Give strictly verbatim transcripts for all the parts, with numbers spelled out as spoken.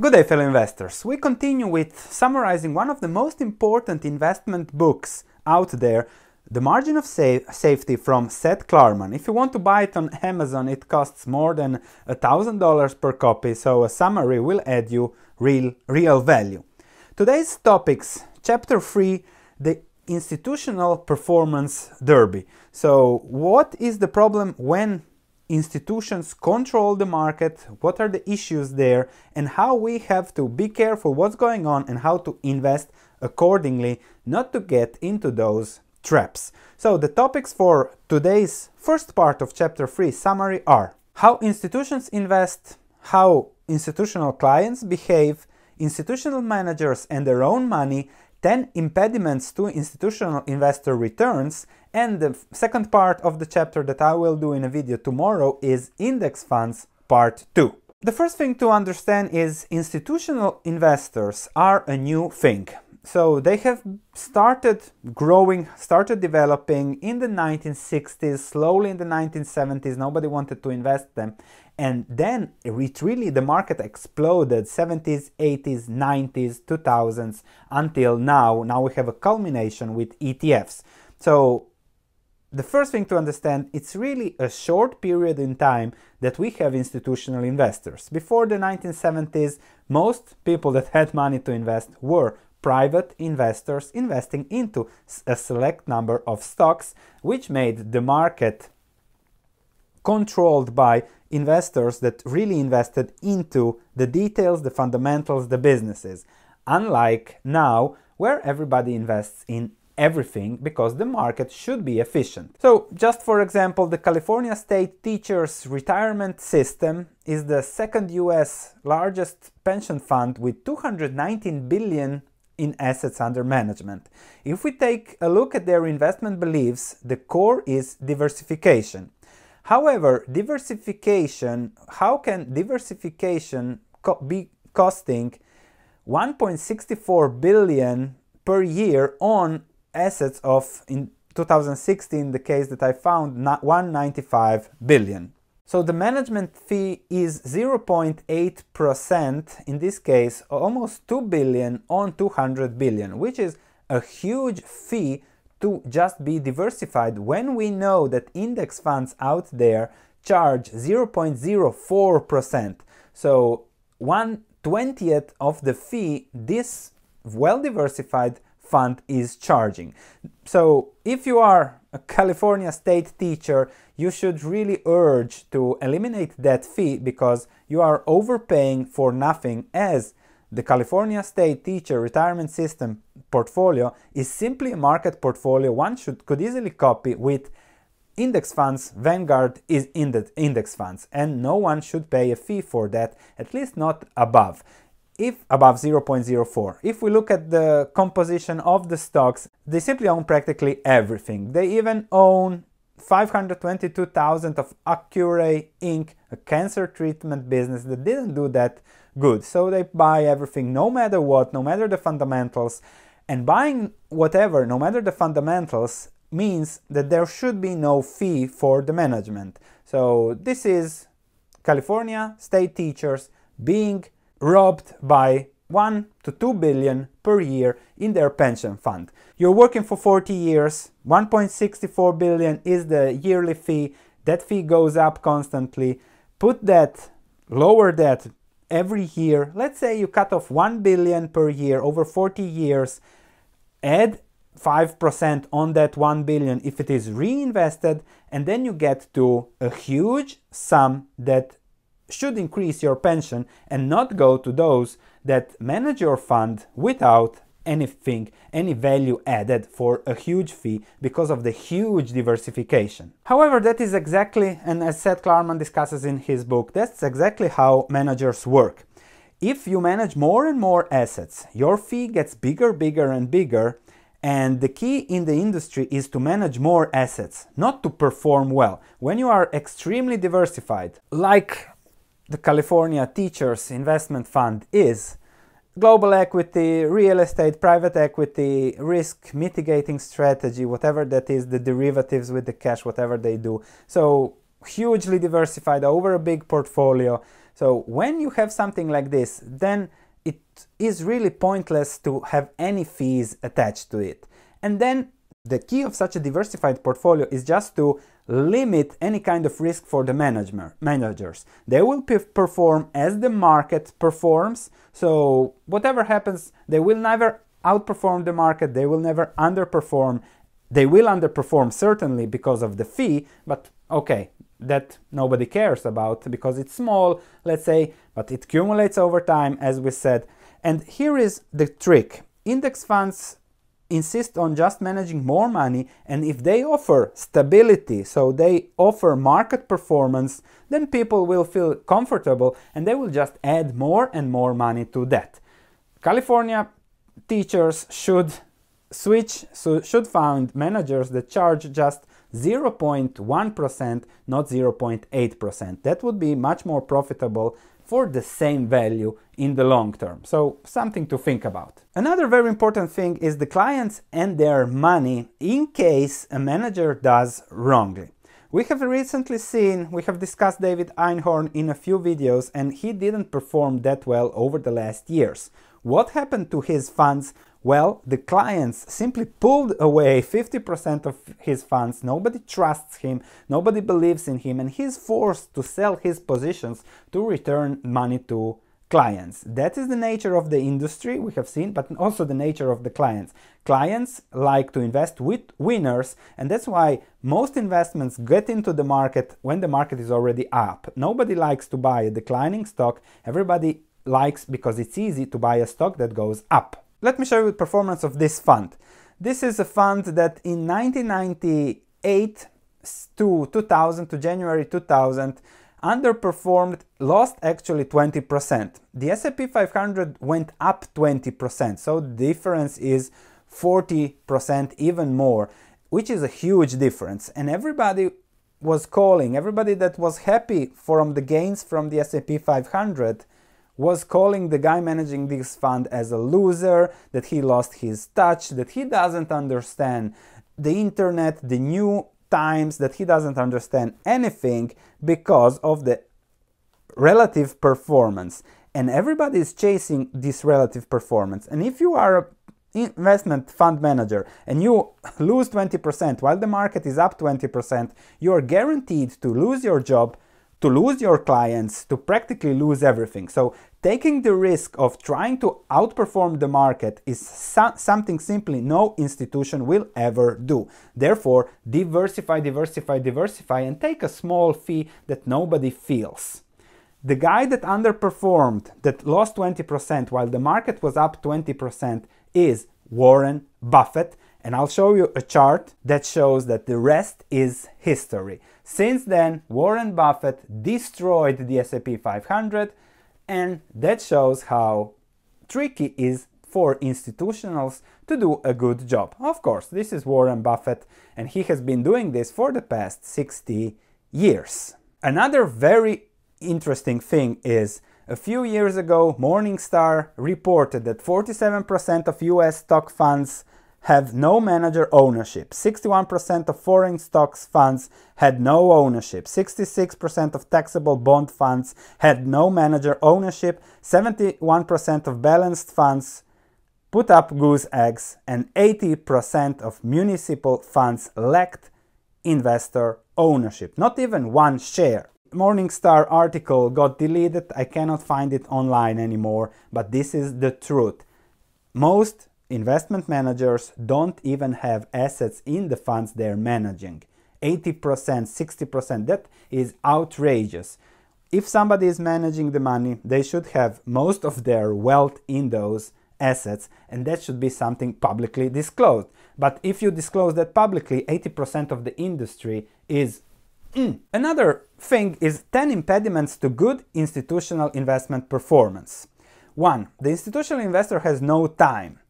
Good day, fellow investors. We continue with summarizing one of the most important investment books out there, The Margin of Sa- Safety from Seth Klarman. If you want to buy it on Amazon, it costs more than one thousand dollars per copy, so a summary will add you real, real value. Today's topics, Chapter three, the Institutional Performance Derby. So, what is the problem when institutions control the market, what are the issues there, and how we have to be careful what's going on and how to invest accordingly, not to get into those traps. So the topics for today's first part of Chapter three summary are how institutions invest, how institutional clients behave, institutional managers and their own money, ten impediments to institutional investor returns, and the second part of the chapter that I will do in a video tomorrow is index funds part two. The first thing to understand is institutional investors are a new thing. So they have started growing, started developing in the nineteen sixties, slowly in the nineteen seventies, nobody wanted to invest them. And then it really, the market exploded, seventies, eighties, nineties, two thousands, until now. Now we have a culmination with E T Fs. So the first thing to understand, it's really a short period in time that we have institutional investors. Before the nineteen seventies, most people that had money to invest were private investors investing into a select number of stocks, which made the market controlled by investors that really invested into the details, the fundamentals, the businesses. Unlike now, where everybody invests in everything because the market should be efficient. So, just for example, the California State Teachers Retirement System is the second U S largest pension fund with two hundred nineteen billion dollars in assets under management. If we take a look at their investment beliefs, the core is diversification. However, diversification, how can diversification co be costing one point six four billion dollars per year on assets of, in two thousand sixteen, the case that I found, one hundred ninety-five billion dollars. So the management fee is zero point eight percent, in this case almost two billion dollars on two hundred billion dollars, which is a huge fee to just be diversified when we know that index funds out there charge zero point zero four percent. So one twentieth of the fee this well-diversified fund is charging. So if you are a California state teacher, you should really urge to eliminate that fee because you are overpaying for nothing, as the California State Teacher Retirement System portfolio is simply a market portfolio one should could easily copy with index funds. Vanguard is in the index funds, and no one should pay a fee for that, at least not above, if above zero point zero four. If we look at the composition of the stocks, they simply own practically everything. They even own five hundred twenty-two thousand of Accuray Incorporated, a cancer treatment business that didn't do that good. So they buy everything, no matter what, no matter the fundamentals. And buying whatever, no matter the fundamentals, means that there should be no fee for the management. So this is California state teachers being robbed by one to two billion dollars per year in their pension fund. You're working for forty years, one point six four billion dollars is the yearly fee. That fee goes up constantly. Put that, lower that every year. Let's say you cut off one billion dollars per year over forty years, add five percent on that one billion dollars if it is reinvested, and then you get to a huge sum that should increase your pension and not go to those that manage your fund without anything, any value added for a huge fee because of the huge diversification. However, that is exactly, and as Seth Klarman discusses in his book, that's exactly how managers work. If you manage more and more assets, your fee gets bigger, bigger and bigger, and the key in the industry is to manage more assets, not to perform well. When you are extremely diversified, like the California Teachers Investment Fund is, global equity, real estate, private equity, risk mitigating strategy, whatever that is, the derivatives with the cash, whatever they do. So hugely diversified over a big portfolio. So when you have something like this, then it is really pointless to have any fees attached to it. And then the key of such a diversified portfolio is just to limit any kind of risk for the manager, managers. They will perform as the market performs, so whatever happens, they will never outperform the market, they will never underperform. They will underperform certainly because of the fee, but okay, that nobody cares about because it's small, let's say, but it accumulates over time, as we said. And here is the trick. Index funds insist on just managing more money, and if they offer stability, so they offer market performance, then people will feel comfortable and they will just add more and more money to that. California teachers should switch, so should find managers that charge just zero point one percent, not zero point eight percent. That would be much more profitable for the same value in the long term. So something to think about. Another very important thing is the clients and their money in case a manager does wrongly. We have recently seen, we have discussed David Einhorn in a few videos, and he didn't perform that well over the last years. What happened to his funds? Well, the clients simply pulled away fifty percent of his funds, nobody trusts him, nobody believes in him, and he's forced to sell his positions to return money to clients. That is the nature of the industry, we have seen, but also the nature of the clients. Clients like to invest with winners, and that's why most investments get into the market when the market is already up. Nobody likes to buy a declining stock, everybody likes, because it's easy, to buy a stock that goes up. Let me show you the performance of this fund. This is a fund that in nineteen ninety-eight to two thousand, to January two thousand, underperformed, lost actually twenty percent. The S and P five hundred went up twenty percent, so the difference is forty percent, even more, which is a huge difference. And everybody was calling, everybody that was happy from the gains from the S and P five hundred was calling the guy managing this fund as a loser, that he lost his touch, that he doesn't understand the internet, the new times, that he doesn't understand anything because of the relative performance. And everybody is chasing this relative performance. And if you are an investment fund manager and you lose twenty percent while the market is up twenty percent, you are guaranteed to lose your job, to lose your clients, to practically lose everything. So taking the risk of trying to outperform the market is so something simply no institution will ever do. Therefore, diversify, diversify, diversify, and take a small fee that nobody feels. The guy that underperformed, that lost twenty percent while the market was up twenty percent, is Warren Buffett. And I'll show you a chart that shows that the rest is history. Since then, Warren Buffett destroyed the S and P five hundred, and that shows how tricky it is for institutionals to do a good job. Of course, this is Warren Buffett, and he has been doing this for the past sixty years. Another very interesting thing is, a few years ago, Morningstar reported that forty-seven percent of U S stock funds have no manager ownership, sixty-one percent of foreign stocks funds had no ownership, sixty-six percent of taxable bond funds had no manager ownership, seventy-one percent of balanced funds put up goose eggs, and eighty percent of municipal funds lacked investor ownership, not even one share. Morningstar article got deleted, I cannot find it online anymore, but this is the truth. Most investment managers don't even have assets in the funds they're managing. eighty percent, sixty percent, that is outrageous. If somebody is managing the money, they should have most of their wealth in those assets, and that should be something publicly disclosed. But if you disclose that publicly, eighty percent of the industry is mm. Another thing is ten impediments to good institutional investment performance. One, the institutional investor has no time.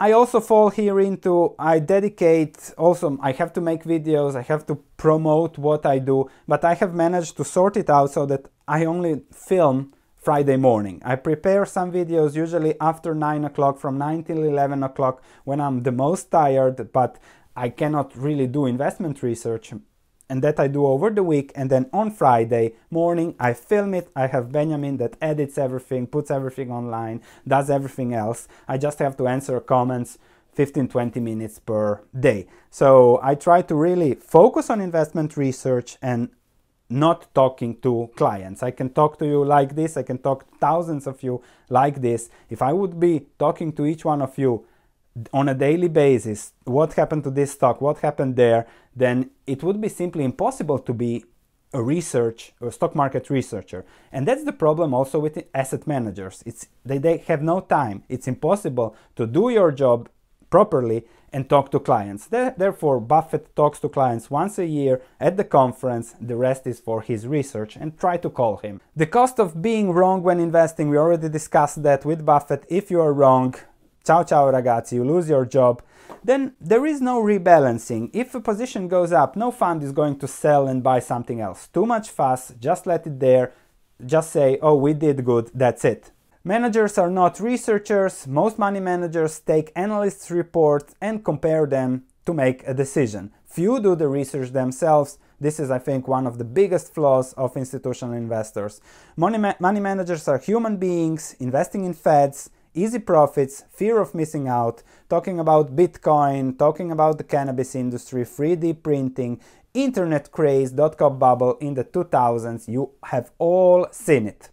I also fall here into, I dedicate, also I have to make videos, I have to promote what I do, but I have managed to sort it out so that I only film Friday morning. I prepare some videos usually after nine o'clock, from nine till eleven o'clock, when I'm the most tired, but I cannot really do investment research and that I do over the week, and then on Friday morning I film it. I have Benjamin that edits everything, puts everything online, does everything else. I just have to answer comments fifteen to twenty minutes per day. So I try to really focus on investment research and not talking to clients. I can talk to you like this, I can talk to thousands of you like this. If I would be talking to each one of you on a daily basis, what happened to this stock, what happened there, then it would be simply impossible to be a research or stock market researcher. And that's the problem also with asset managers. It's they, they have no time. It's impossible to do your job properly and talk to clients. Therefore, Buffett talks to clients once a year at the conference. The rest is for his research, and try to call him. The cost of being wrong when investing, we already discussed that with Buffett. If you are wrong, ciao ciao ragazzi, you lose your job. Then there is no rebalancing. If a position goes up, no fund is going to sell and buy something else. Too much fuss, just let it there. Just say, oh, we did good, that's it. Managers are not researchers. Most money managers take analysts' reports and compare them to make a decision. Few do the research themselves. This is, I think, one of the biggest flaws of institutional investors. Money, ma money managers are human beings investing in fads, easy profits, fear of missing out, talking about Bitcoin, talking about the cannabis industry, three D printing, internet craze, dot-com bubble in the two thousands. You have all seen it.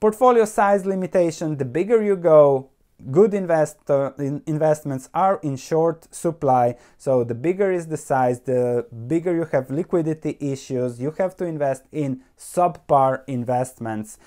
Portfolio size limitation, the bigger you go, good invest, uh, in investments are in short supply, so the bigger is the size, the bigger you have liquidity issues, you have to invest in subpar investments.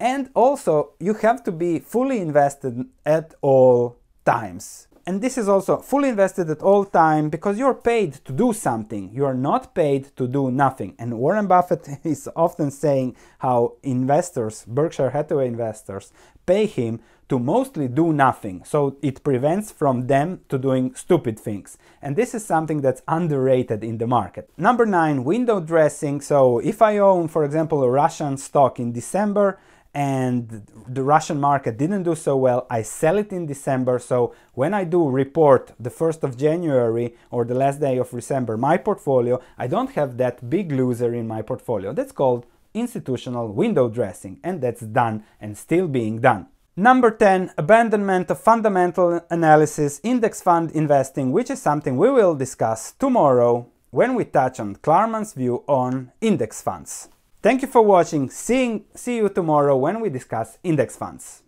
And also, you have to be fully invested at all times. And this is also fully invested at all time because you're paid to do something. You are not paid to do nothing. And Warren Buffett is often saying how investors, Berkshire Hathaway investors, pay him to mostly do nothing. So it prevents from them to doing stupid things. And this is something that's underrated in the market. Number nine, window dressing. So if I own, for example, a Russian stock in December, and the Russian market didn't do so well, I sell it in December, so when I do report the first of January or the last day of December my portfolio, I don't have that big loser in my portfolio. That's called institutional window dressing, and that's done and still being done. Number ten, abandonment of fundamental analysis, index fund investing, which is something we will discuss tomorrow when we touch on Klarman's view on index funds. Thank you for watching. Seeing, see you tomorrow when we discuss index funds.